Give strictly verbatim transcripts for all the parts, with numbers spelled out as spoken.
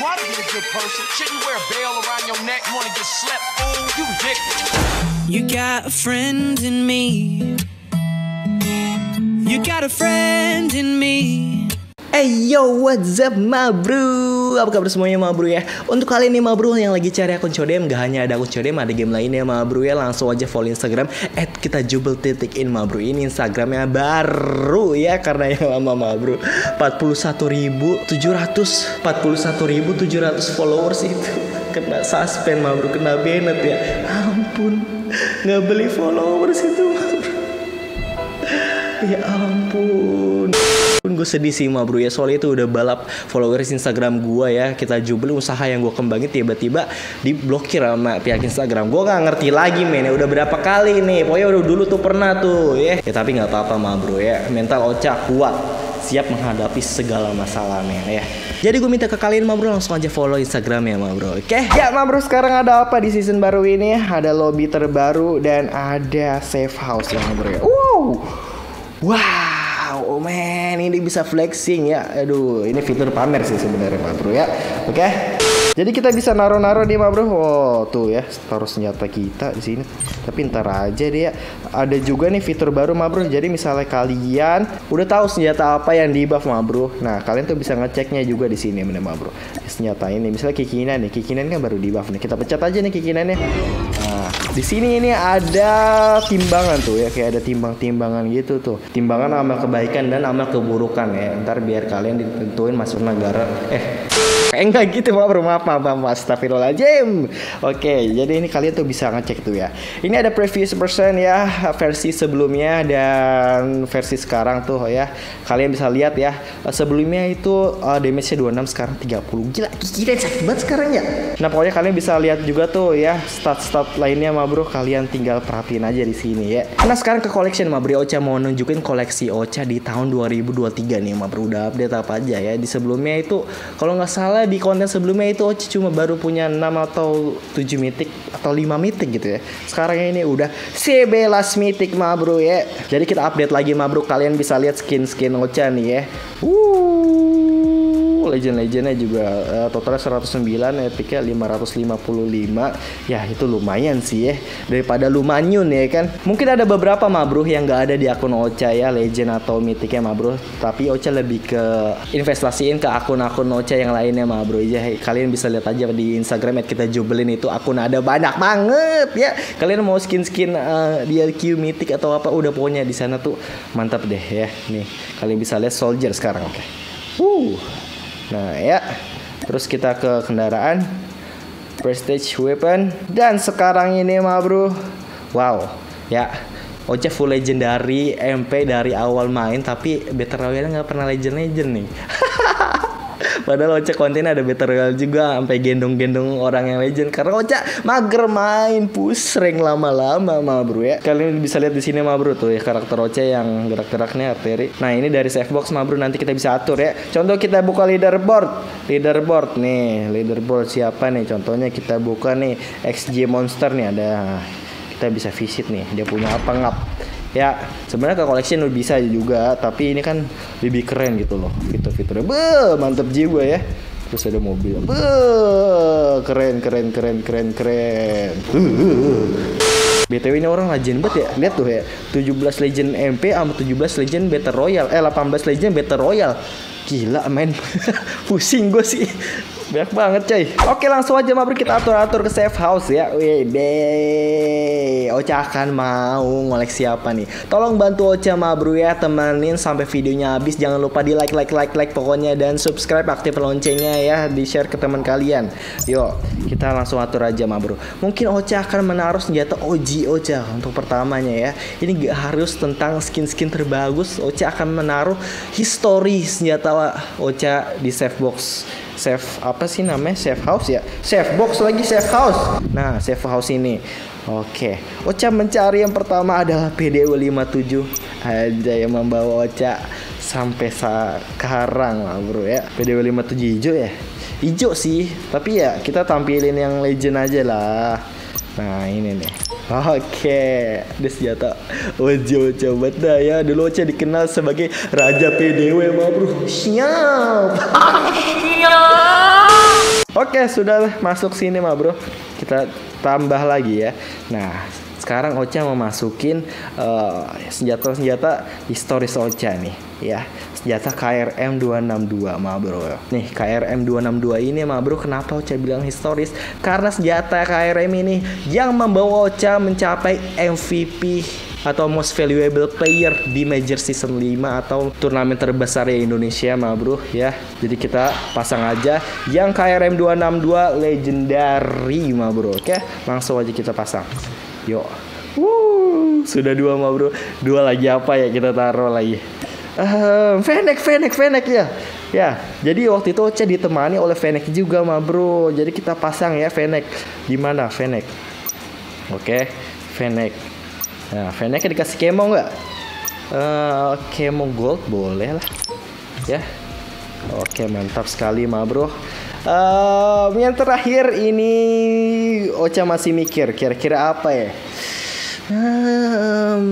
Try to be a good person. Shouldn't wear a bell around your neck. You wanna get slept, fool? You ridiculous. You got a friend in me. You got a friend in me. Hey yo, what's up ma bro? Apa kabar semuanya ma bro ya? Untuk kali ini ma bro yang lagi cari akun C O D M, gak hanya ada akun C O D M, ada game lainnya ma bro ya. Langsung aja follow Instagram at kita jubel titik in ma bro. Ini Instagramnya baru ya, karena yang lama ma bro. empat puluh satu ribu tujuh ratus empat puluh satu ribu tujuh ratus followers itu kena suspend ma bro, kena banned ya. Ampun, nggak beli followers itu ma bro. Ya ampun. Gue sedih sih ma bro ya, soalnya itu udah balap followers Instagram gue ya. Kita jubel usaha yang gue kembangin tiba-tiba diblokir sama pihak Instagram. Gue gak ngerti lagi men ya, udah berapa kali nih. Pokoknya udah dulu tuh pernah tuh ya. Ya tapi gak apa-apa ma bro ya, mental Oca kuat, siap menghadapi segala masalah men ya. Jadi gue minta ke kalian ma bro, langsung aja follow Instagram ya ma bro. Oke okay? Ya ma bro, sekarang ada apa di season baru ini? Ada lobby terbaru dan ada safe house ya ma bro ya. Wow, wow. Oh man, ini bisa flexing ya. Aduh, ini fitur pamer sih sebenarnya ma bro ya. Oke okay? Jadi kita bisa naruh-naruh nih ma bro. Oh tuh ya, taruh senjata kita di sini. Tapi ntar aja deh ya. Ada juga nih fitur baru ma bro. Jadi misalnya kalian udah tahu senjata apa yang di buff ma bro, nah kalian tuh bisa ngeceknya juga di sini bener ma bro. Senjata ini misalnya kikinan nih, kikinan kan baru di buff nih. Kita pecat aja nih kikinannya. Nah di sini ini ada timbangan tuh ya, kayak ada timbang-timbangan gitu tuh. Timbangan amal kebaikan dan amal keburukan ya. Ntar biar kalian ditentuin masuk negara. Eh, eh enggak gitu ma bro, maaf maaf maaf, astagfirullahaladzim. Oke, jadi ini kalian tuh bisa ngecek tuh ya. Ini ada previous version ya, versi sebelumnya dan versi sekarang tuh ya. Kalian bisa lihat ya, sebelumnya itu uh, damage-nya dua puluh enam, sekarang tiga puluh. Gila, gila sakit banget sekarang ya. Nah pokoknya kalian bisa lihat juga tuh ya, stat-stat lainnya ma bro, kalian tinggal perhatiin aja di sini ya. Nah sekarang ke collection ma bro, Oca mau nunjukin koleksi Oca di tahun dua ribu dua puluh tiga nih ma bro. Udah update apa aja ya, di sebelumnya itu kalau nggak salah di konten sebelumnya itu Oca cuma baru punya enam atau tujuh mitik atau lima mitik gitu ya. Sekarang ini udah sebelas mitik ma bro ya. Jadi kita update lagi ma bro, kalian bisa lihat skin-skin Oca nih ya. Wuh, legend-legendnya juga uh, totalnya seratus sembilan, epicnya lima ratus lima puluh lima. Ya itu lumayan sih ya, daripada lumanyun ya kan. Mungkin ada beberapa ma bro yang gak ada di akun Oca ya, legend atau mitiknya ma bro. Tapi Oca lebih ke investasiin ke akun-akun Oca yang lainnya ma bro ya. Kalian bisa lihat aja di Instagram kita jubelin itu akun ada banyak banget ya. Kalian mau skin-skin uh, di L Q mythic atau apa, udah pokoknya di sana tuh mantap deh ya. Nih kalian bisa lihat soldier sekarang. Oke. Okay. Uh. Nah ya. Terus kita ke kendaraan, prestige weapon, dan sekarang ini ma bro. Wow. Ya. Oca full legendary M P dari awal main, tapi battle royale nggak pernah legend-legend nih. Padahal Oca konten ada battle royale juga, sampai gendong-gendong orang yang legend karena Oca mager main pusreng lama-lama ma bro ya. Kalian bisa lihat di sini ma bro tuh ya, karakter Oca yang gerak-geraknya arteri. Nah, ini dari save box ma bro, nanti kita bisa atur ya. Contoh kita buka leaderboard. Leaderboard nih, leaderboard siapa nih? Contohnya kita buka nih X G Monster nih ada. Kita bisa visit nih, dia punya apa ngap. Ya, sebenarnya ke collection bisa juga, tapi ini kan lebih keren gitu loh. Fitur-fiturnya be mantep jiwa ya. Terus ada mobil. Be keren keren keren keren keren. B T W ini orang legend banget ya. Lihat tuh ya, tujuh belas legend M P sama tujuh belas legend battle royale. Eh delapan belas legend battle royale. Gila men. Pusing gue sih. Banyak banget coy. Oke langsung aja ma bro, kita atur-atur ke safe house ya. Wede, Oca akan mau ngoleksi apa nih? Tolong bantu Oca ma bro ya, temenin sampai videonya habis. Jangan lupa di like like like like pokoknya, dan subscribe, aktif loncengnya ya, di share ke teman kalian. Yuk kita langsung atur aja ma bro. Mungkin Oca akan menaruh senjata O G Oca untuk pertamanya ya. Ini gak harus tentang skin-skin terbagus. Oca akan menaruh history senjata Oca di safe box. Safe apa sih namanya, safe house ya, safe box lagi, safe house. Nah safe house ini oke, Oca mencari yang pertama adalah P D W lima tujuh aja yang membawa Oca sampai sekarang lah bro ya. P D W lima tujuh hijau ya, hijau sih, tapi ya kita tampilin yang legend aja lah. Nah ini nih. Oke, ini senjata Oca coba dah ya. Dulu Oca dikenal sebagai Raja P D W ma bro. Siap. Siap. Oke, sudah masuk sini mah bro. Kita tambah lagi ya. Nah, sekarang Oca mau masukin uh, senjata-senjata historis Oca nih ya. Senjata K R M dua enam dua mah bro. Nih K R M dua enam dua ini mah bro, kenapa Oca bilang historis? Karena senjata K R M ini yang membawa Oca mencapai M V P atau most valuable player di Major Season lima atau turnamen terbesar ya Indonesia mah bro ya. Jadi kita pasang aja yang K R M dua enam dua legendary mah bro. Oke, langsung aja kita pasang. Yuk. Wuh, sudah dua mah bro. Dua lagi apa ya kita taruh lagi? Uh, Fenek, Fenek, Fenek ya. Ya, jadi waktu itu Oca ditemani oleh Fenek juga mah bro. Jadi kita pasang ya Fenek. Gimana Fenek? Oke, Fenek. Nah, Feneknya dikasih kemo nggak? Uh, kemo gold boleh lah. Ya. Oke, mantap sekali mah bro. Uh, yang terakhir ini Oca masih mikir kira-kira apa ya? Um...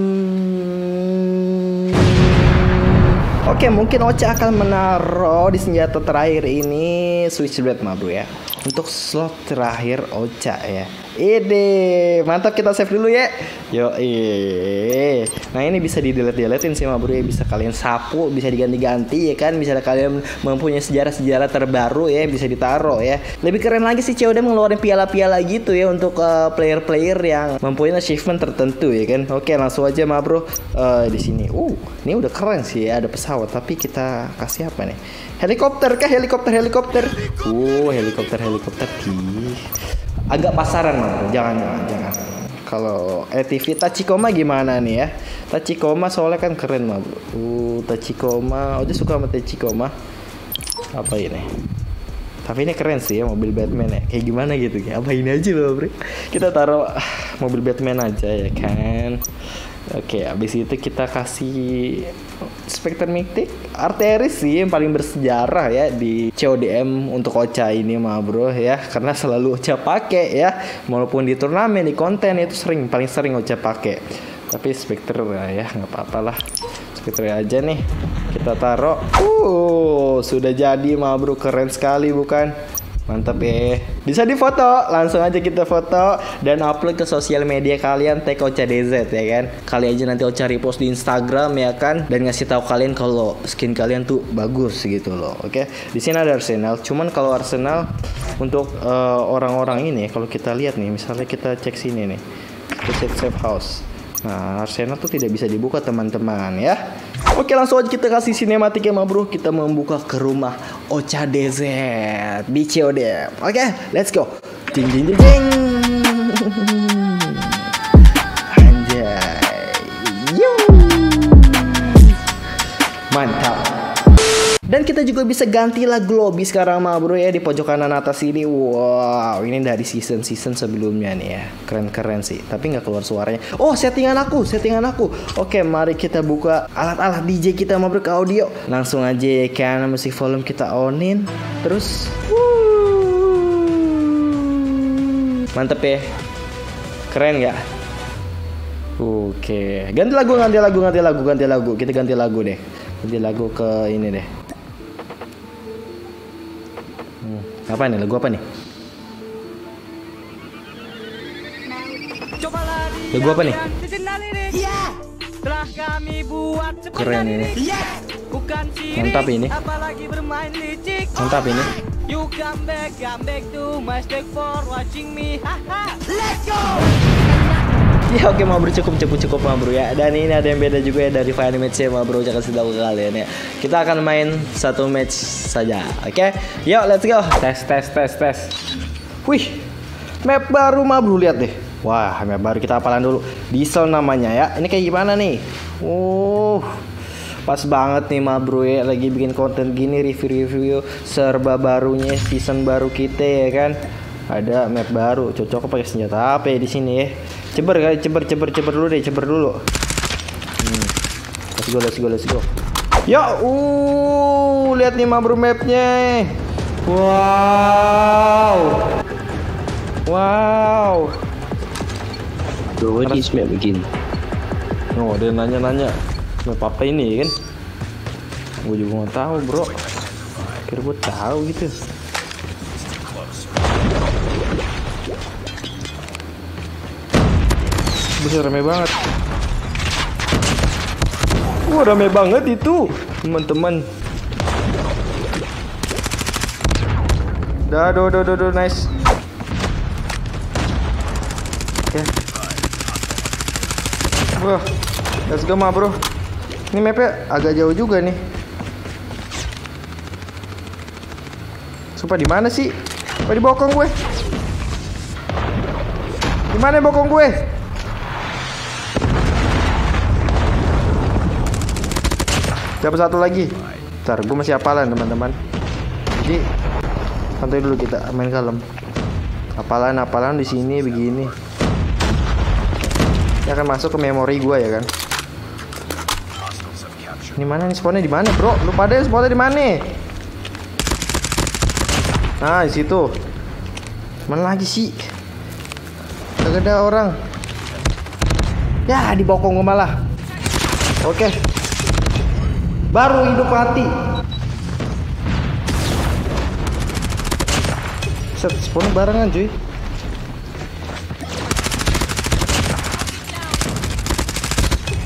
Oke, mungkin Oca akan menaruh di senjata terakhir ini switchblade mah bro ya. Untuk slot terakhir Oca ya. Ide, mantap, kita save dulu ya. Yo, ee. Nah ini bisa di delete-deletein sih mah bro ya, bisa kalian sapu, bisa diganti-ganti ya kan, bisa kalian mempunyai sejarah-sejarah terbaru ya, bisa ditaruh ya. Lebih keren lagi sih C O D M ngeluarin piala-piala gitu ya untuk player-player uh, yang mempunyai achievement tertentu ya kan. Oke, langsung aja mah bro uh, di sini. Uh, ini udah keren sih ya, ada pesawat, tapi kita kasih apa nih? Helikopter kah? Helikopter, helikopter. Uh, helikopter, helikopter. Tih. Agak pasaran mah, jangan jangan jangan. Kalau E T V Tachikoma gimana nih ya? Tachikoma soalnya kan keren mah bro. Uh, Tachikoma, Oca suka sama Tachikoma. Apa ini? Tapi ini keren sih ya, mobil Batman ya. Kayak gimana gitu ya? Apa ini aja loh bro? Kita taruh ah, mobil Batman aja ya kan. Oke, habis itu kita kasih Specter Mythic Arteris sih yang paling bersejarah ya di C O D M untuk Oca ini mah bro ya, karena selalu Oca pakai ya, walaupun di turnamen di konten itu sering paling sering Oca pakai. Tapi Specter ya nggak apa-apa lah, Specter aja nih kita taruh. Uh sudah jadi mah bro, keren sekali bukan? Mantap ya. Bisa difoto, langsung aja kita foto dan upload ke sosial media kalian tag Oca D Z ya kan. Kali aja nanti Oca repost di Instagram ya kan, dan ngasih tahu kalian kalau skin kalian tuh bagus gitu loh. Oke. Di sini ada Arsenal. Cuman kalau Arsenal untuk orang-orang uh, ini kalau kita lihat nih, misalnya kita cek sini nih. Kita cek safe house. Nah, Arsenal tuh tidak bisa dibuka teman-teman ya. Oke, langsung aja kita kasih sinematik ya mah bro. Kita membuka ke rumah Oca D Z di C O D M. Oke, let's go. Ding ding ding ding. Anjay. Yuh. Mantap. Dan kita juga bisa gantilah globi sekarang mah bro ya, di pojok kanan atas ini. Wow, ini dari season-season sebelumnya nih ya. Keren-keren sih, tapi nggak keluar suaranya. Oh, settingan aku, settingan aku. Oke, mari kita buka alat-alat D J kita mah bro, ke audio. Langsung aja ya kan, musik volume kita onin. Terus wuh. Mantep ya. Keren nggak? Oke, ganti lagu, ganti lagu, ganti lagu, ganti lagu. Kita ganti lagu deh. Ganti lagu ke ini deh. Apa nih, lagu apa nih? Lagu apa nih? Keren ini. Mantap ini. Mantap ini. Ya oke, okay, mabro, cukup cukup cukup mabro ya. Dan ini ada yang beda juga ya dari final match-nya mabro, jangan kasih tahu ke kalian ya. Kita akan main satu match saja, oke? Okay? Yuk, let's go. Tes tes tes tes. Wih, map baru mabro, lihat deh. Wah, map baru, kita apalan dulu. Diesel namanya ya. Ini kayak gimana nih? Uh, pas banget nih mabro ya, lagi bikin konten gini review-review serba barunya season baru kita ya kan. Ada map baru, cocok pakai senjata apa ya di sini ya? Ceber kali, ceber, ceber, ceber dulu deh, ceber dulu. Hmm. Let's go, let's go, let's go. Yo, uh, lihat nih mabro mapnya. Wow, wow. Bro, what is map begin? Oh, dia nanya-nanya map apa ini kan? Gue juga nggak tahu bro. Kira gue tahu gitu. Buset, rame banget. Wah, rame banget itu, teman-teman. Dah, do, do, do, do, nice. Oke. Okay. Wah, let's go mah, bro. Ini mapnya agak jauh juga nih. Sumpah, di mana sih? Apa di bokong gue? Di mana bokong gue? Dapat satu lagi. Ntar, gue masih hafalan, teman-teman. Jadi santai dulu, kita main kalem. Hafalan-hafalan di sini begini. Ini akan masuk ke memori gue ya kan. Ini mana nih spawnnya, di mana, bro? Lu pada spawnnya di mana? Nah, di situ. Mana lagi sih? Gak ada orang. Ya, dibokong gue malah. Oke. Okay. Baru hidup mati. Set, spawn barengan, cuy.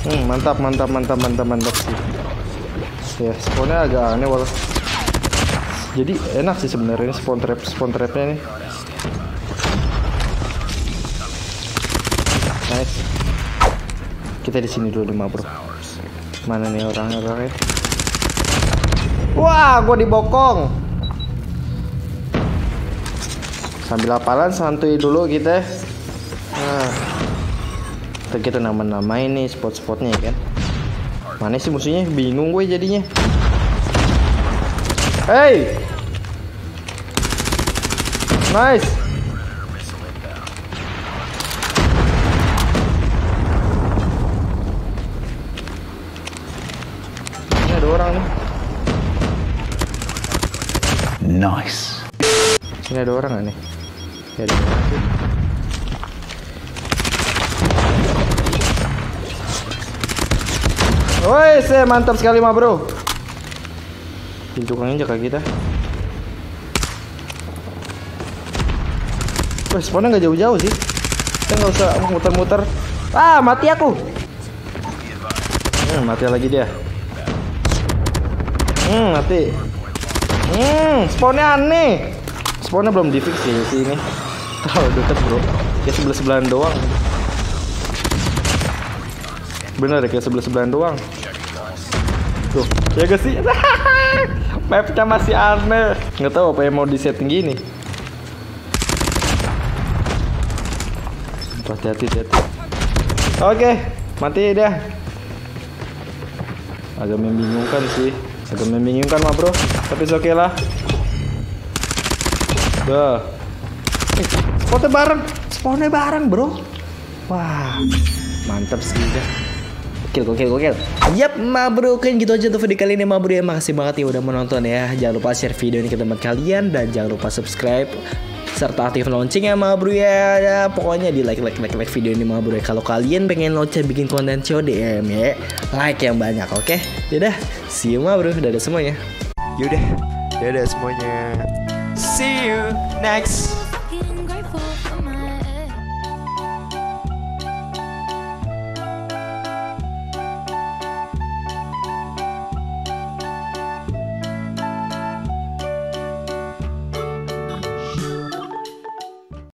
Hmm, mantap, mantap, mantap, mantap, mantap sih. Ya, spawnnya agak aneh walau. Jadi enak sih sebenarnya spawn trap, spawn trapnya nih. Nice. Kita di sini dulu deh, bro. Mana nih orang-orangnya? Wah, gua dibokong. Sambil hafalan santuy dulu kita. Nah. Kita nama-namain nih spot-spotnya ya kan. Mana sih musuhnya? Bingung gue jadinya. Hey. Nice. Ini ada orang nih. Nice. Ini ada orang gak nih? Ya, ada orang sih. Woi, saya mantap sekali mah, bro. Pintu tukangnya jaga kita. Wah, spawnnya nggak jauh-jauh sih. Kita nggak usah muter-muter. Ah, mati aku. Hmm, mati lagi dia. Hmm, mati. Hmm, spawnnya aneh. Spawnnya belum di-fix sih ini. Tahu deket, bro. Kayak sebelah-sebelahan doang. Bener ya, kayak sebelah-sebelahan doang. Tuh, ya gak sih? Mapnya masih aneh. Nggak tahu apa yang mau di setting gini. Hati-hati, hati-hati. Oke, mati dah. Agak membingungkan sih. Agak membingungkan mah, bro. Tapi oke okay lah. Duh. Eh, spawnnya bareng. Spawnnya bareng, bro. Wah, mantap sih dah. Gokil, gokil, gokil. Yap, ma bro, kan gitu aja tuh video kali ini, ma bro ya. Makasih banget ya udah menonton ya. Jangan lupa share video ini ke teman kalian. Dan jangan lupa subscribe serta aktif loncengnya, ma bro ya. Ya, pokoknya di like, like, like, like video ini, ma bro ya. Kalau kalian pengen lonceng bikin konten C O D M ya, like yang banyak, oke okay? Yaudah, see you ma bro, dadah semuanya. Yaudah, dadah semuanya. See you next.